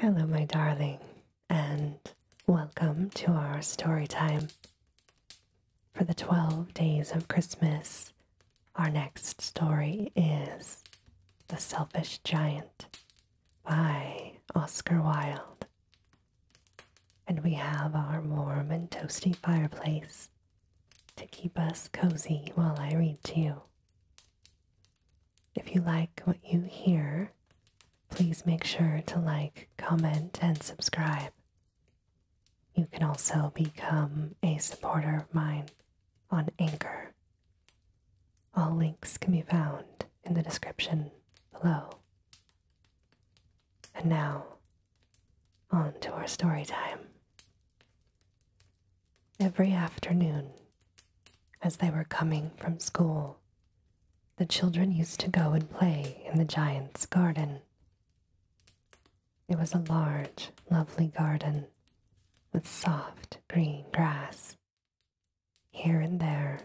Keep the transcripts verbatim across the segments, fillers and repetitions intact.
Hello, my darling, and welcome to our story time for the twelve days of Christmas. Our next story is The Selfish Giant by Oscar Wilde. And we have our warm and toasty fireplace to keep us cozy while I read to you. If you like what you hear, please make sure to like, comment, and subscribe. You can also become a supporter of mine on Anchor. All links can be found in the description below. And now, on to our story time. Every afternoon, as they were coming from school, the children used to go and play in the giant's garden. It was a large, lovely garden with soft green grass. Here and there,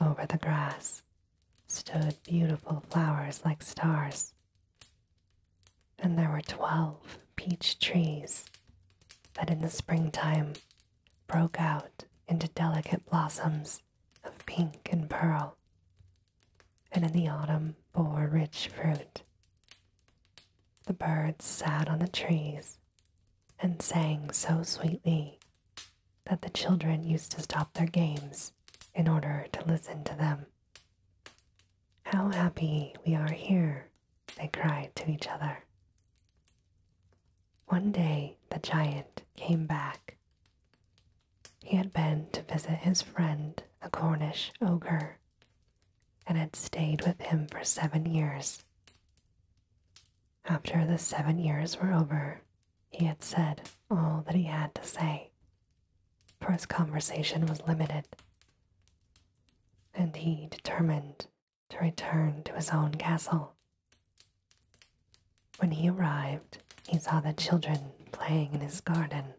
over the grass, stood beautiful flowers like stars. And there were twelve peach trees that in the springtime broke out into delicate blossoms of pink and pearl, and in the autumn bore rich fruit. The birds sat on the trees and sang so sweetly that the children used to stop their games in order to listen to them. "How happy we are here," they cried to each other. One day the giant came back. He had been to visit his friend, the Cornish ogre, and had stayed with him for seven years. After the seven years were over, he had said all that he had to say, for his conversation was limited, and he determined to return to his own castle. When he arrived, he saw the children playing in his garden.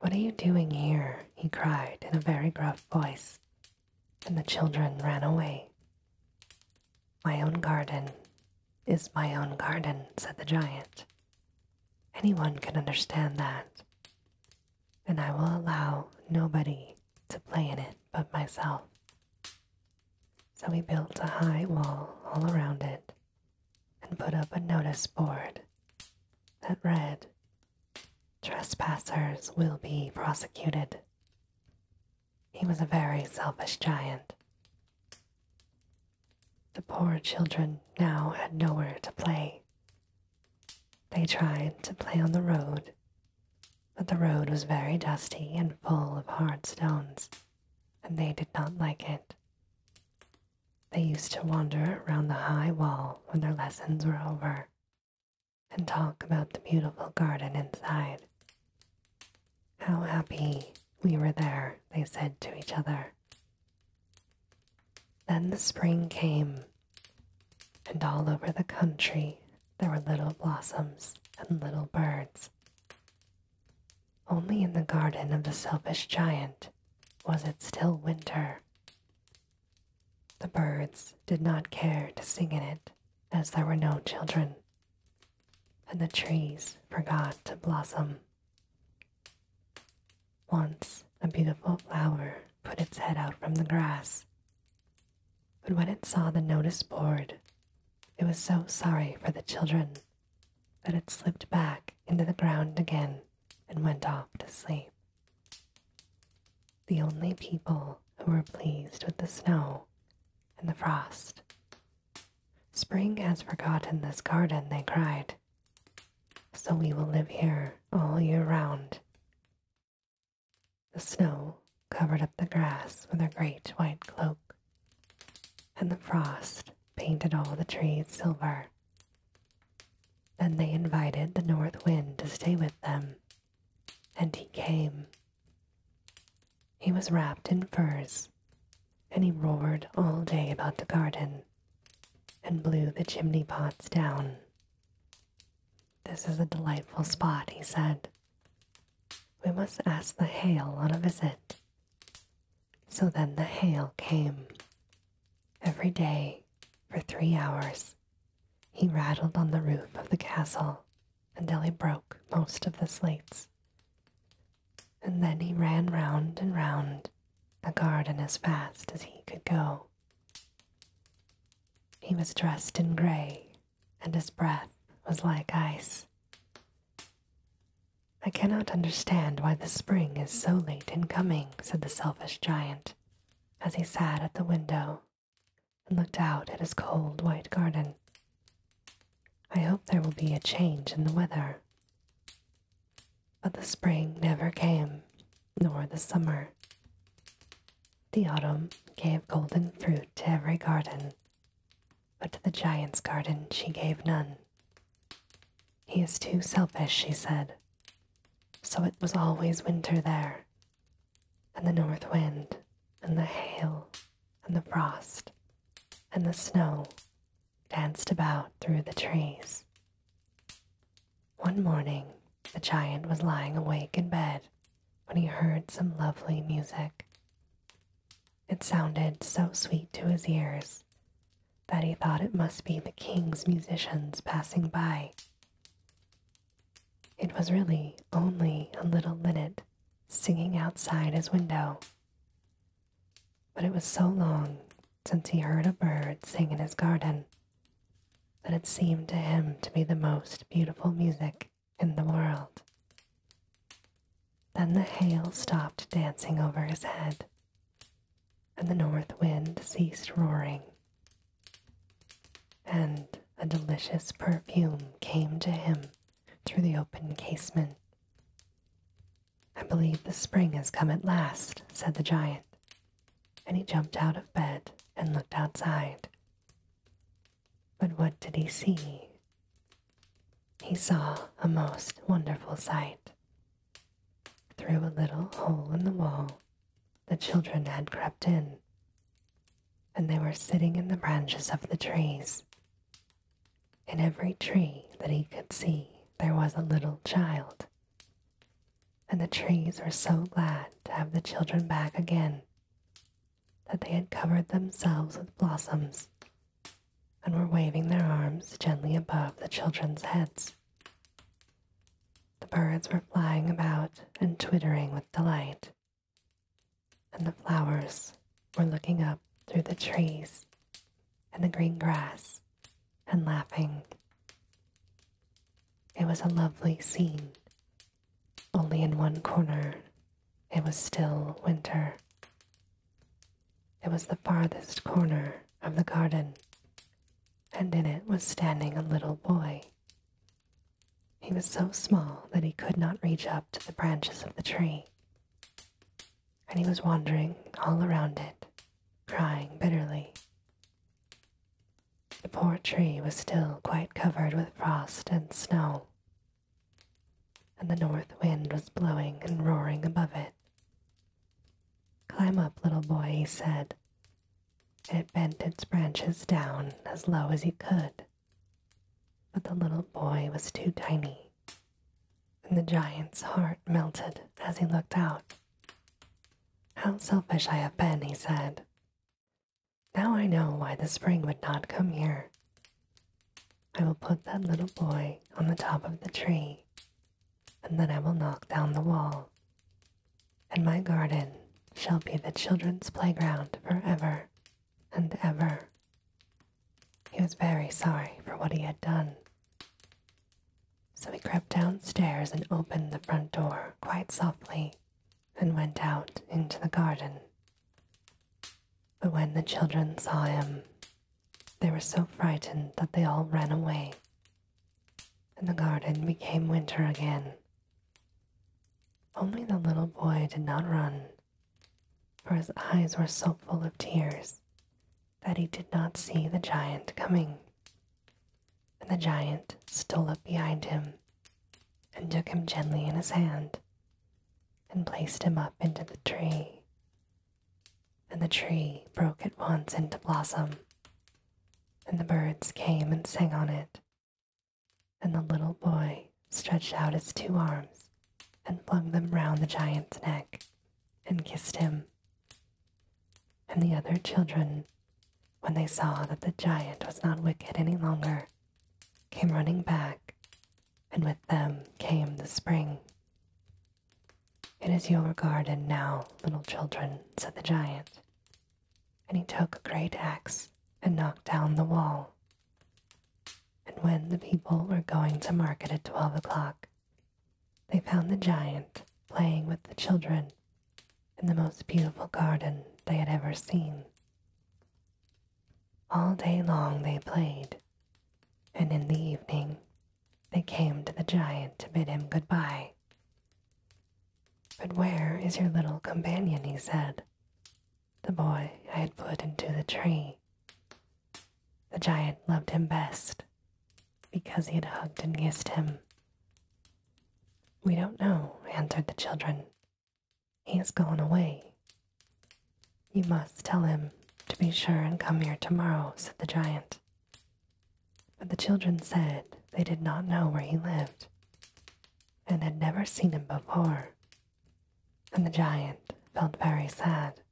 "What are you doing here?" he cried in a very gruff voice, and the children ran away. "My own garden is my own garden," said the giant. "Anyone can understand that, and I will allow nobody to play in it but myself." So he built a high wall all around it and put up a notice board that read, "Trespassers will be prosecuted." He was a very selfish giant. The poor children now had nowhere to play. They tried to play on the road, but the road was very dusty and full of hard stones, and they did not like it. They used to wander around the high wall when their lessons were over and talk about the beautiful garden inside. "How happy we were there," they said to each other. Then the spring came, and all over the country there were little blossoms and little birds. Only in the garden of the selfish giant was it still winter. The birds did not care to sing in it, as there were no children, and the trees forgot to blossom. Once a beautiful flower put its head out from the grass, but when it saw the notice board, it was so sorry for the children that it slipped back into the ground again and went off to sleep. The only people who were pleased with the snow and the frost. "Spring has forgotten this garden," they cried, "so we will live here all year round." The snow covered up the grass with her great white cloak, and the frost painted all the trees silver. Then they invited the north wind to stay with them, and he came. He was wrapped in furs, and he roared all day about the garden and blew the chimney pots down. "This is a delightful spot," he said. "We must ask the hail on a visit." So then the hail came. Every day, for three hours, he rattled on the roof of the castle until he broke most of the slates. And then he ran round and round the garden as fast as he could go. He was dressed in grey, and his breath was like ice. "I cannot understand why the spring is so late in coming," said the selfish giant, as he sat at the window and looked out at his cold white garden. "I hope there will be a change in the weather." But the spring never came, nor the summer. The autumn gave golden fruit to every garden, but to the giant's garden she gave none. "He is too selfish," she said. So it was always winter there, and the north wind, and the hail, and the frost, and the snow danced about through the trees. One morning the giant was lying awake in bed when he heard some lovely music. It sounded so sweet to his ears that he thought it must be the king's musicians passing by. It was really only a little linnet singing outside his window, but it was so long since he heard a bird sing in his garden that it seemed to him to be the most beautiful music in the world. Then the hail stopped dancing over his head, and the north wind ceased roaring, and a delicious perfume came to him through the open casement. "I believe the spring has come at last," said the giant, and he jumped out of bed and looked outside. But what did he see? He saw a most wonderful sight. Through a little hole in the wall, the children had crept in, and they were sitting in the branches of the trees. In every tree that he could see, there was a little child, and the trees were so glad to have the children back again that they had covered themselves with blossoms and were waving their arms gently above the children's heads. The birds were flying about and twittering with delight, and the flowers were looking up through the trees and the green grass and laughing. It was a lovely scene, only in one corner it was still winter. It was the farthest corner of the garden, and in it was standing a little boy. He was so small that he could not reach up to the branches of the tree, and he was wandering all around it, crying bitterly. The poor tree was still quite covered with frost and snow, and the north wind was blowing and roaring above it. "Climb up, little boy," he said, and it bent its branches down as low as he could. But the little boy was too tiny, and the giant's heart melted as he looked out. "How selfish I have been," he said. "Now I know why the spring would not come here. I will put that little boy on the top of the tree, and then I will knock down the wall, and my garden shall be the children's playground forever and ever." He was very sorry for what he had done, so he crept downstairs and opened the front door quite softly and went out into the garden. But when the children saw him, they were so frightened that they all ran away, and the garden became winter again. Only the little boy did not run, for his eyes were so full of tears that he did not see the giant coming. And the giant stole up behind him and took him gently in his hand and placed him up into the tree. And the tree broke at once into blossom, and the birds came and sang on it, and the little boy stretched out his two arms and flung them round the giant's neck and kissed him. And the other children, when they saw that the giant was not wicked any longer, came running back and with them came the spring. "It is your garden now, little children," said the giant. And he took a great axe and knocked down the wall. And when the people were going to market at twelve o'clock, they found the giant playing with the children in the most beautiful garden they had ever seen. All day long they played, and in the evening they came to the giant to bid him goodbye. "But where is your little companion?" he said. "The boy I had put into the tree." The giant loved him best, because he had hugged and kissed him. "We don't know," answered the children. "He has gone away." "You must tell him to be sure and come here tomorrow," said the giant. But the children said they did not know where he lived, and had never seen him before, and the giant felt very sad.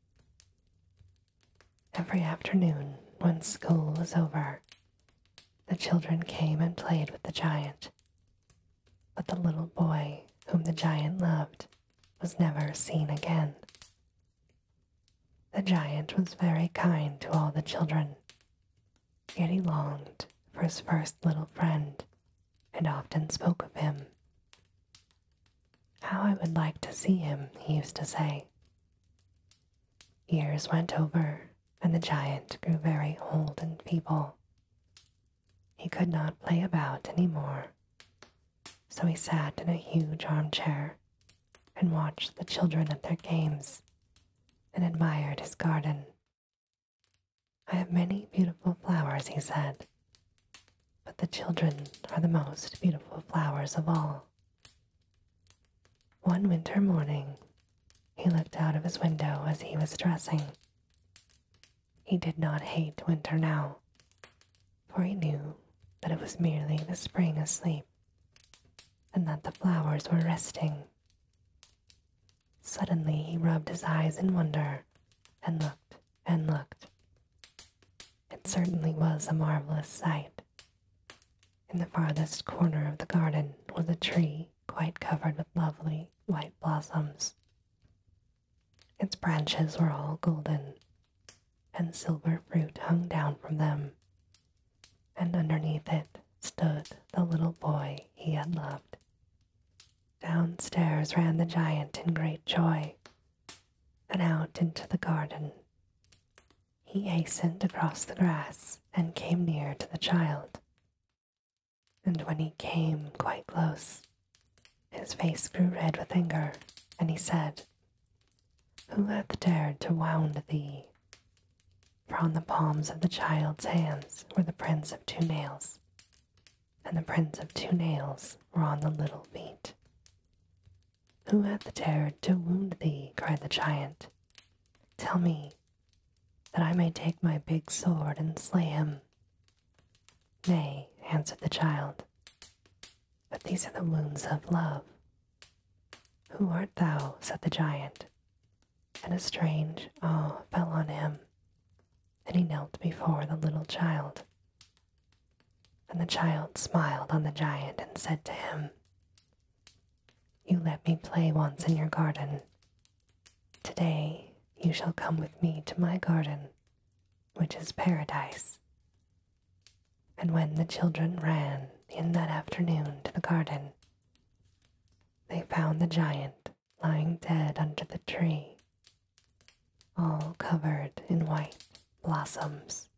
Every afternoon, when school was over, the children came and played with the giant, but the little boy whom the giant loved was never seen again. The giant was very kind to all the children, yet he longed for his first little friend and often spoke of him. "How I would like to see him," he used to say. Years went over, and the giant grew very old and feeble. He could not play about any more, so he sat in a huge armchair and watched the children at their games and admired his garden. "I have many beautiful flowers," he said, "but the children are the most beautiful flowers of all." One winter morning, he looked out of his window as he was dressing. He did not hate winter now, for he knew that it was merely the spring asleep, and that the flowers were resting. Suddenly he rubbed his eyes in wonder, and looked and looked. It certainly was a marvelous sight. In the farthest corner of the garden was a tree quite covered with lovely white blossoms. Its branches were all golden, and silver fruit hung down from them, and underneath it stood the little boy he had loved. Downstairs ran the giant in great joy, and out into the garden. He hastened across the grass and came near to the child. And when he came quite close, his face grew red with anger, and he said, "Who hath dared to wound thee?" For on the palms of the child's hands were the prints of two nails, and the prints of two nails were on the little feet. "Who hath dared to wound thee?" cried the giant. "Tell me, that I may take my big sword and slay him." "Nay," answered the child, "but these are the wounds of love." "Who art thou?" said the giant, and a strange awe fell on him. And he knelt before the little child. And the child smiled on the giant and said to him, "You let me play once in your garden. Today you shall come with me to my garden, which is paradise." And when the children ran in that afternoon to the garden, they found the giant lying dead under the tree, all covered in white blossoms.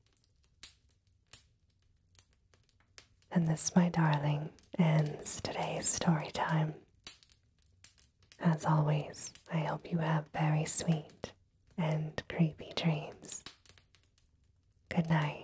And this, my darling, ends today's story time. As always, I hope you have very sweet and creepy dreams. Good night.